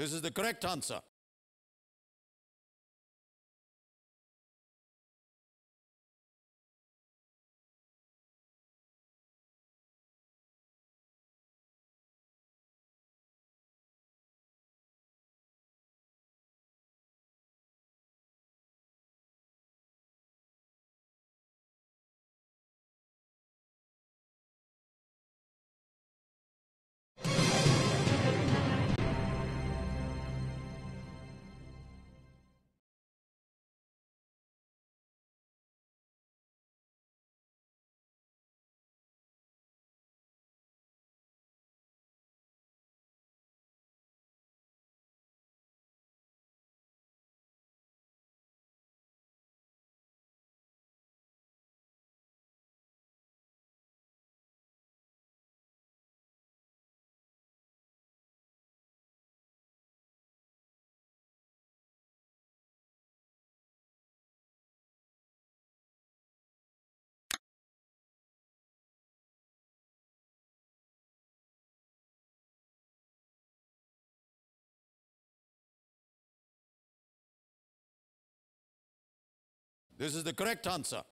This is the correct answer. This is the correct answer.